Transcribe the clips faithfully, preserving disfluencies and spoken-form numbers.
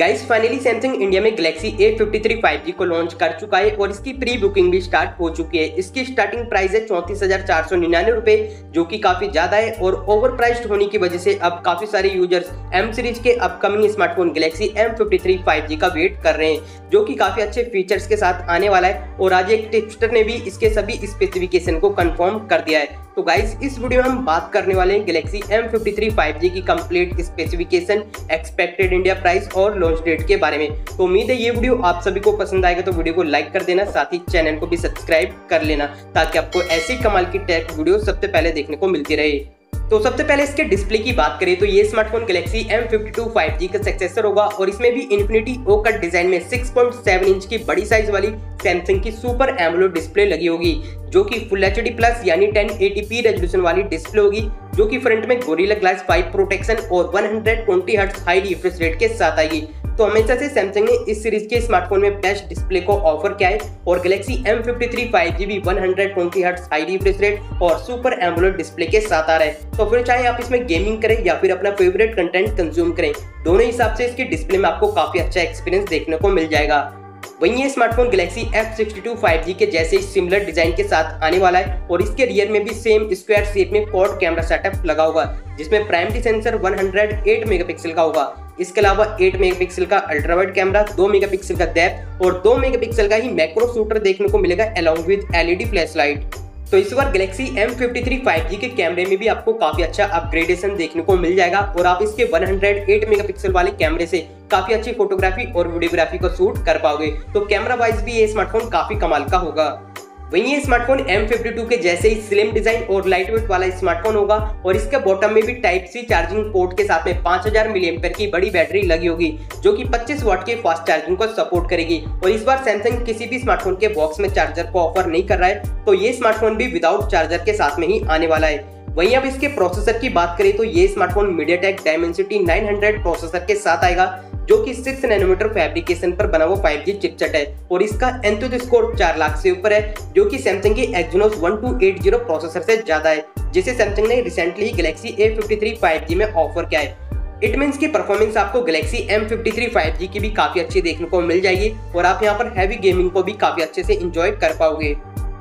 Guys finally Samsung India में Galaxy A fifty three five G को launch कर चुका है और इसकी प्री बुकिंग भी स्टार्ट हो चुकी है। इसकी स्टार्टिंग प्राइस है चौंतीस हजार चार सौ निन्यानवे रुपए, जो कि काफी ज्यादा है और ओवर प्राइस्ड होने की वजह से अब काफी सारे यूजर्स एम सीरीज के upcoming smartphone Galaxy M fifty three five G का वेट कर रहे हैं, जो की काफी अच्छे फीचर्स के साथ आने वाला है। और आज एक टिप्स्टर ने भी इसके सभी स्पेसिफिकेशन को कंफर्म कर दिया है। तो गाइस इस वीडियो में हम बात करने वाले हैं Galaxy M fifty three five G की complete specification, expected India price और लॉन्च डेट के बारे में। तो उम्मीद है ये वीडियो आप सभी को पसंद आएगा, तो वीडियो को लाइक कर देना, साथ ही चैनल को भी सब्सक्राइब कर लेना ताकि आपको ऐसी कमाल की टेक वीडियो सबसे पहले देखने को मिलती रहे। तो सबसे पहले इसके डिस्प्ले की बात करें तो ये smartphone Galaxy M fifty two five G का सक्सेसर होगा और इसमें भी इन्फिनिटी ओ कट डिजाइन में सिक्स पॉइंट सेवन इंच की बड़ी साइज वाली सैमसंग की सुपर एमोलेड डिस्प्ले लगी होगी, जो कि फुल एच डी प्लस यानी टेन एटी पी रेजोल्यूशन वाली डिस्प्ले होगी, जो कि फ्रंट में गोरिल्ला ग्लास फाइव प्रोटेक्शन और one twenty hertz high refresh rate के साथ आएगी। तो हमेशा से सैमसंग ने इस सीरीज के स्मार्टफोन में बेस्ट डिस्प्ले को ऑफर किया है और Galaxy M fifty three five G भी one twenty hertz high refresh rate और सुपर एमोलेड डिस्प्ले के साथ आ रहा है। तो फिर चाहे आप इसमें गेमिंग करें या फिर अपना फेवरेट कंटेंट कंज्यूम करें, दोनों हिसाब से इसके डिस्प्ले में आपको काफी अच्छा एक्सपीरियंस देखने को मिल जाएगा। वहीं ये smartphone Galaxy F sixty two five G के जैसे सिमिलर डिजाइन के साथ आने वाला है और इसके रियर में भी सेम स्क्वायर शेप में क्वाड कैमरा सेटअप लगा होगा, जिसमें primary sensor one hundred eight megapixel का होगा। इसके अलावा एट मेगापिक्सल का अल्ट्रावाइड कैमरा, टू मेगापिक्सल का डेप्थ और टू मेगापिक्सल का ही मैक्रो शूटर देखने को मिलेगा अलॉन्ग विद एलईडी फ्लैशलाइट। तो इस बार Galaxy M fifty three five G के कैमरे में भी आपको काफी अच्छा अपग्रेडेशन देखने को मिल जाएगा और आप इसके वन हंड्रेड एट मेगापिक्सल वाले कैमरे से काफी अच्छी फोटोग्राफी और वीडियोग्राफी को शूट कर पाओगे। तो कैमरा वाइज भी ये स्मार्टफोन काफी कमाल का होगा। वहीं ये स्मार्टफोन एम फिफ्टी टू के जैसे ही स्लिम डिजाइन और लाइटवेट वाला स्मार्टफोन होगा और इसके बॉटम में भी टाइप सी चार्जिंग पोर्ट के साथ में पाँच हजार मिलीएम्पेयर की बड़ी बैटरी लगी होगी, जो कि पच्चीस वाट के फास्ट चार्जिंग को सपोर्ट करेगी। और इस बार सैमसंग किसी भी स्मार्टफोन के बॉक्स में चार्जर को ऑफर नहीं कर रहा है, तो ये स्मार्टफोन भी विदाउट चार्जर के साथ में ही आने वाला है। वहीं अब इसके प्रोसेसर की बात करें तो ये स्मार्टफोन मीडियाटेक डायमेंसिटी नौ सौ प्रोसेसर के साथ आएगा, जो कि सिक्स नैनोमीटर फैब्रिकेशन पर बना हुआ फाइव जी चिपसेट है और इसका एंथोजो स्कोर चार लाख से ऊपर है, जो कि सैमसंग के एक्जिनोस ट्वेल्व एटी प्रोसेसर से ज्यादा है, जिसे सैमसंग ने recently Galaxy A fifty three five G में ऑफर किया है। इट मीन्स की परफॉर्मेंस आपको Galaxy M fifty three five G की भी काफी अच्छी देखने को मिल जाएगी और आप यहाँ पर हैवी गेमिंग को भी काफी अच्छे से इंजॉय कर पाओगे।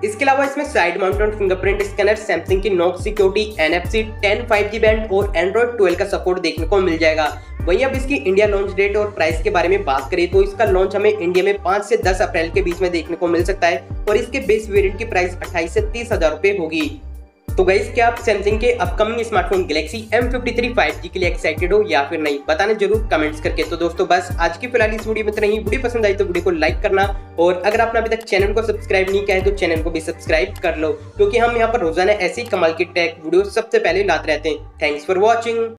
इसके अलावा इसमें side mounted fingerprint scanner, Samsung की knock security, NFC ten five G band और एंड्रॉइड ट्वेल्व का सपोर्ट देखने को मिल जाएगा। वहीं अब इसकी इंडिया लॉन्च डेट और प्राइस के बारे में बात करें तो इसका लॉन्च हमें इंडिया में पाँच से दस अप्रैल के बीच में देखने को मिल सकता है और इसके बेस वेरिएंट की प्राइस अट्ठाईस से तीस हजार रुपए होगी। तो गाइस क्या आप सैमसंग के upcoming smartphone Galaxy M fifty three five G के लिए एक्साइटेड हो या फिर नहीं, बताना जरूर कमेंट्स करके। तो दोस्तों बस आज की फिलहाल इस वीडियो में इतना ही। वीडियो पसंद आई तो वीडियो को लाइक करना और अगर आपने अभी तक चैनल को सब्सक्राइब नहीं किया है तो चैनल को भी सब्सक्राइब कर लो, क्योंकि हम यहाँ पर रोजाना ऐसी कमाल की टेक वीडियो सबसे पहले लाते रहते हैं। Thanks for watching.